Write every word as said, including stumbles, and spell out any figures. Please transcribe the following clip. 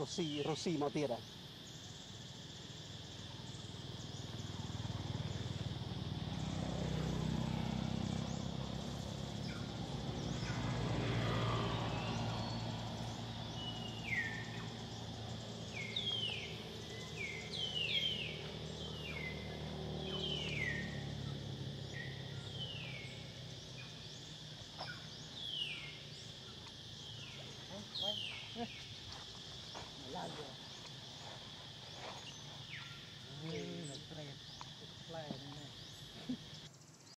Rosy, Rosy Matera. Why? Why? Malayo.